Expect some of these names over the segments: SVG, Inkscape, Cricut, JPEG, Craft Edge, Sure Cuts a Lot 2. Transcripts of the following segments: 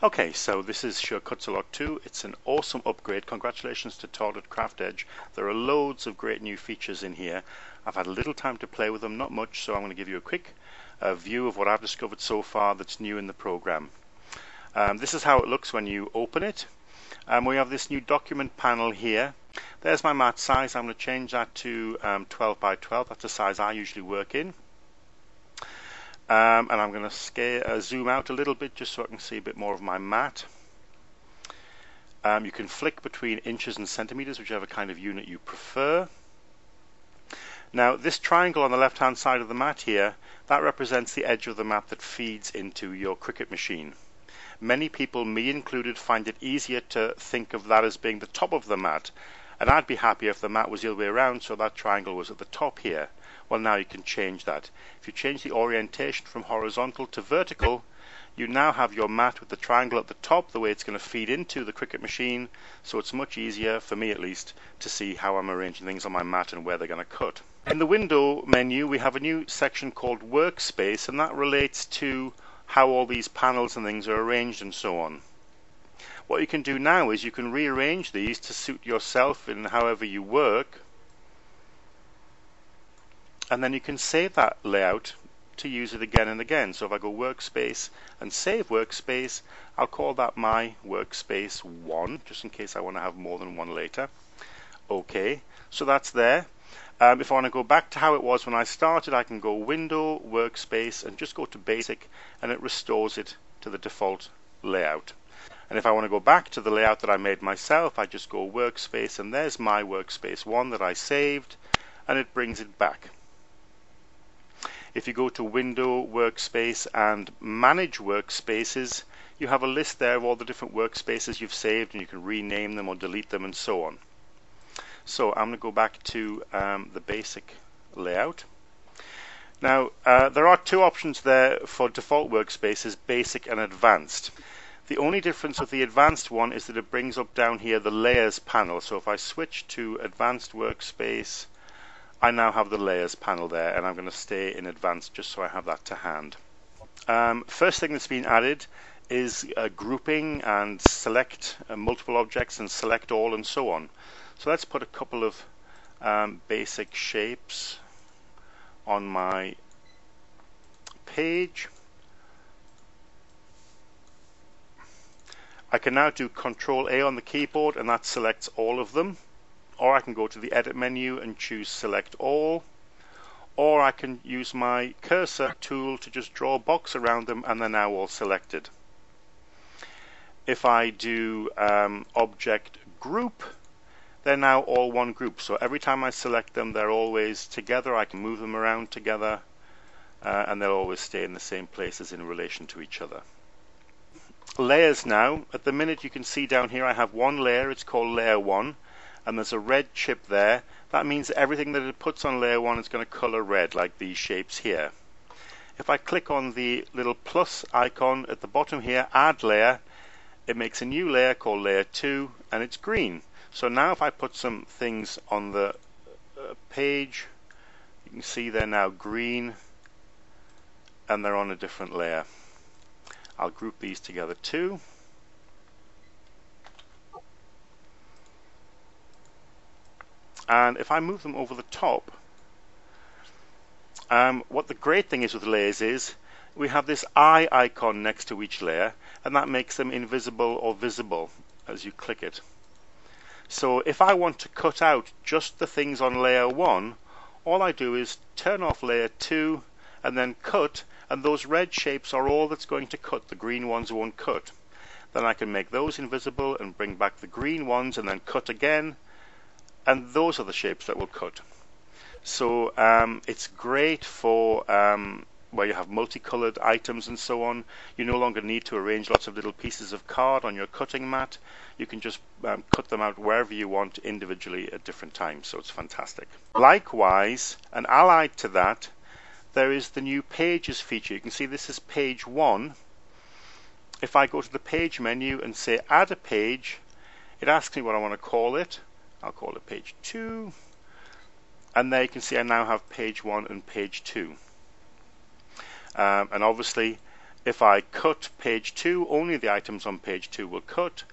Okay, so this is Sure Cuts a Lot 2. It's an awesome upgrade. Congratulations to Todd at Craft Edge. There are loads of great new features in here. I've had a little time to play with them, not much, so I'm going to give you a quick view of what I've discovered so far that's new in the program. This is how it looks when you open it. We have this new document panel here. There's my mat size. I'm going to change that to 12 by 12. That's the size I usually work in. And I'm going to zoom out a little bit just so I can see a bit more of my mat. You can flick between inches and centimetres, whichever kind of unit you prefer. Now this triangle on the left hand side of the mat here, that represents the edge of the mat that feeds into your Cricut machine. Many people, me included, find it easier to think of that as being the top of the mat, and I'd be happier if the mat was the other way around, so that triangle was at the top here. Well, now you can change that. If you change the orientation from horizontal to vertical, you now have your mat with the triangle at the top, the way it's going to feed into the Cricut machine, so it's much easier, for me at least, to see how I'm arranging things on my mat and where they're going to cut. In the window menu, we have a new section called Workspace, and that relates to how all these panels and things are arranged and so on. What you can do now is you can rearrange these to suit yourself in however you work, and then you can save that layout to use it again and again. So if I go Workspace and Save Workspace, I'll call that my Workspace 1, just in case I want to have more than one later. Okay, so that's there. If I want to go back to how it was when I started, I can go Window, Workspace, and just go to Basic, and it restores it to the default layout. And if I want to go back to the layout that I made myself, I just go Workspace, and there's my Workspace 1 that I saved, and it brings it back. If you go to Window, Workspace, and Manage Workspaces, you have a list there of all the different workspaces you've saved, and you can rename them or delete them and so on. So I'm going to go back to the basic layout. Now there are two options there for default workspaces, basic and advanced. The only difference with the advanced one is that it brings up down here the layers panel. So if I switch to advanced workspace, I now have the layers panel there, and I'm going to stay in advanced just so I have that to hand. First thing that's been added is grouping and select multiple objects and select all and so on. So let's put a couple of basic shapes on my page. I can now do Control A on the keyboard, and that selects all of them. Or I can go to the edit menu and choose select all, or I can use my cursor tool to just draw a box around them, and they're now all selected. If I do object group, they're now all one group, so every time I select them they're always together. I can move them around together, and they'll always stay in the same places in relation to each other. Layers now, at the minute you can see down here I have one layer, it's called layer 1. And there's a red chip there. That means everything that it puts on layer 1 is going to colour red, like these shapes here. If I click on the little plus icon at the bottom here, add layer, it makes a new layer called layer 2, and it's green. So now if I put some things on the page, you can see they're now green, and they're on a different layer. I'll group these together too. And if I move them over the top, what the great thing is with layers is we have this eye icon next to each layer, and that makes them invisible or visible as you click it. So if I want to cut out just the things on layer 1, all I do is turn off layer 2 and then cut, and those red shapes are all that's going to cut. The green ones won't cut. Then I can make those invisible and bring back the green ones and then cut again. And those are the shapes that will cut. So it's great for where you have multicolored items and so on. You no longer need to arrange lots of little pieces of card on your cutting mat. You can just cut them out wherever you want individually at different times, so it's fantastic. Likewise, and allied to that, there is the new Pages feature. You can see this is page 1. If I go to the page menu and say add a page, it asks me what I want to call it. I'll call it page 2, and there you can see I now have page 1 and page 2. And obviously If I cut page 2, only the items on page 2 will cut.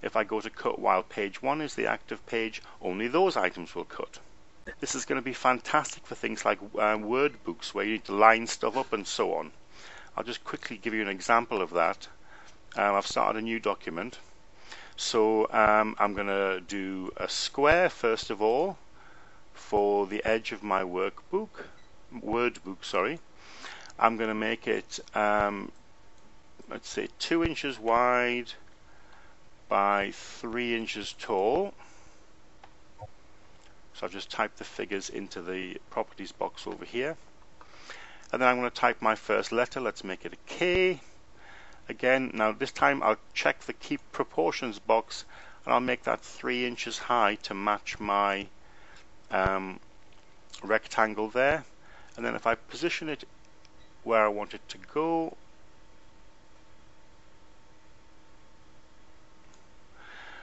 If I go to cut while page 1 is the active page, only those items will cut. This is going to be fantastic for things like word books where you need to line stuff up and so on. I'll just quickly give you an example of that. I've started a new document. So I'm going to do a square first of all for the edge of my word book. I'm going to make it, let's say, 2 inches wide by 3 inches tall. So I've just typed the figures into the properties box over here. And then I'm going to type my first letter. Let's make it a K. Again, now this time I'll check the keep proportions box and I'll make that 3 inches high to match my rectangle there. And then if I position it where I want it to go,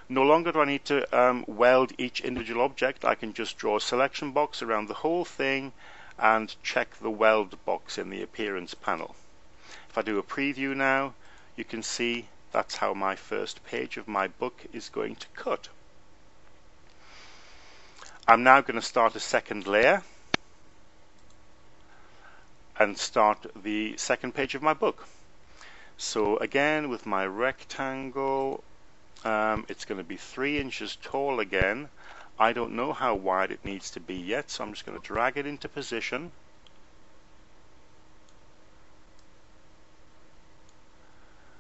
no longer do I need to weld each individual object. I can just draw a selection box around the whole thing and check the weld box in the appearance panel. If I do a preview now, you can see that's how my first page of my book is going to cut. I'm now going to start a second layer and start the second page of my book. So again, with my rectangle, it's going to be 3 inches tall again. I don't know how wide it needs to be yet, so I'm just going to drag it into position.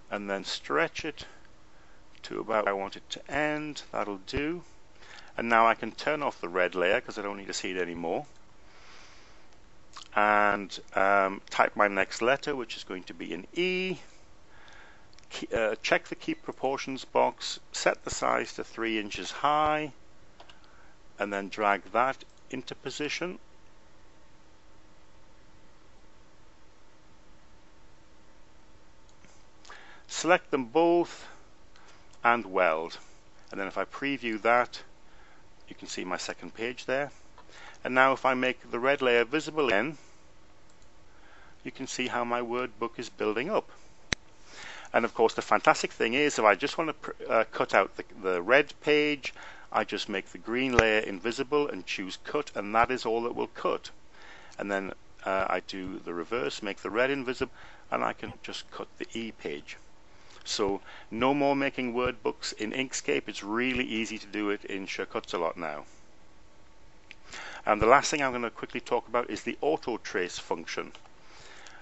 And then stretch it to about where I want it to end. That'll do. And now I can turn off the red layer because I don't need to see it anymore. And type my next letter, which is going to be an E. Check the keep proportions box, set the size to 3 inches high, and then drag that into position. Select them both and weld, and then if I preview that, you can see my second page there. And now if I make the red layer visible again, you can see how my word book is building up. And of course the fantastic thing is, if I just want to cut out the red page, I just make the green layer invisible and choose cut, and that is all that will cut. And then I do the reverse, make the red invisible, and I can just cut the E page. So no more making word books in Inkscape. It's really easy to do it in Sure Cuts a Lot now. And the last thing I'm going to quickly talk about is the auto trace function.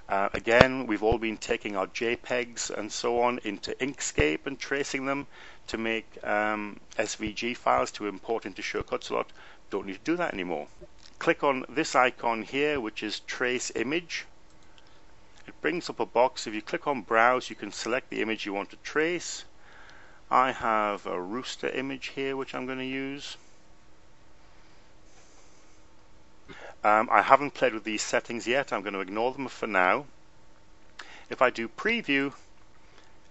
Again, we've all been taking our JPEGs and so on into Inkscape and tracing them to make SVG files to import into Sure Cuts a Lot. Don't need to do that anymore. Click on this icon here, which is Trace Image. It brings up a box. If you click on Browse, you can select the image you want to trace. I have a rooster image here, which I'm going to use. I haven't played with these settings yet. I'm going to ignore them for now. If I do Preview,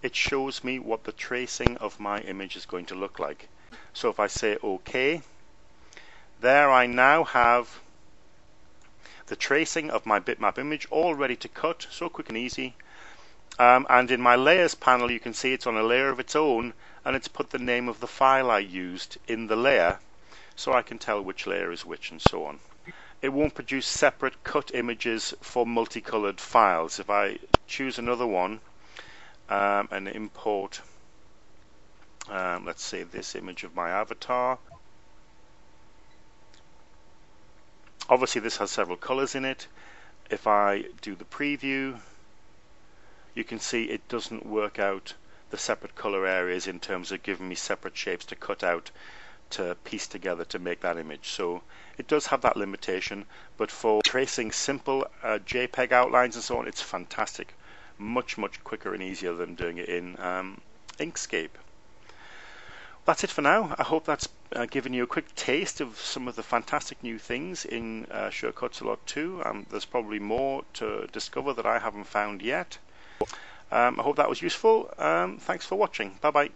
it shows me what the tracing of my image is going to look like. So if I say OK, there I now have the tracing of my bitmap image all ready to cut, so quick and easy. And in my layers panel you can see it's on a layer of its own, and it's put the name of the file I used in the layer, so I can tell which layer is which and so on. It won't produce separate cut images for multicolored files. If I choose another one and import, let's say, this image of my avatar. Obviously this has several colors in it. If I do the preview, you can see it doesn't work out the separate color areas in terms of giving me separate shapes to cut out, to piece together to make that image. So it does have that limitation, but for tracing simple JPEG outlines and so on, it's fantastic. Much, much quicker and easier than doing it in Inkscape. That's it for now. I hope that's given you a quick taste of some of the fantastic new things in Sure Cuts a Lot 2. There's probably more to discover that I haven't found yet. I hope that was useful. Thanks for watching. Bye bye.